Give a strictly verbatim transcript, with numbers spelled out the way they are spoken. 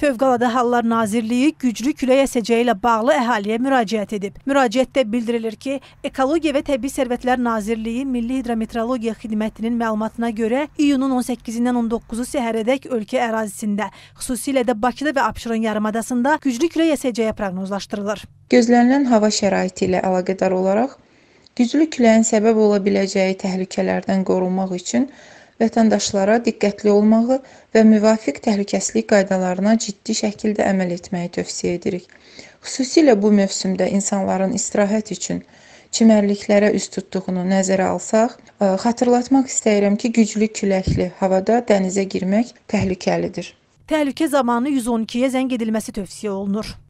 Fövqəladə Hallar Nazirliyi güclü küləyə əsəcəyi ilə bağlı əhaliyə müraciət edib. Müraciətdə bildirilir ki, Ekologiya ve Təbii Servetler Nazirliyi Milli Hidro-Mitrologiya xidmətinin məlumatına görə iyunun on səkkizindən on doqquzu səhərədək ölkə ərazisində, xüsusilə də Bakıda və Abşeron Yarımadasında güclü küləyə əsəcəyi proqnozlaşdırılır. Gözlənilən hava şəraiti ilə əlaqədar olaraq güclü küləyin səbəb ola biləcəyi təhlükələrdən qorunmaq üçün vətəndaşlara diqqətli olmağı və müvafiq təhlükəsizlik qaydalarına ciddi şəkildə əməl etməyi tövsiyə edirik. Xüsusilə bu mövsümdə insanların istirahət üçün çimərliklərə üz tutduğunu nəzərə alsaq, xatırlatmaq istəyirəm ki, güclü küləkli havada dənizə girmək təhlükəlidir. Təhlükə zamanı yüz on ikiyə zəng edilməsi tövsiyə olunur.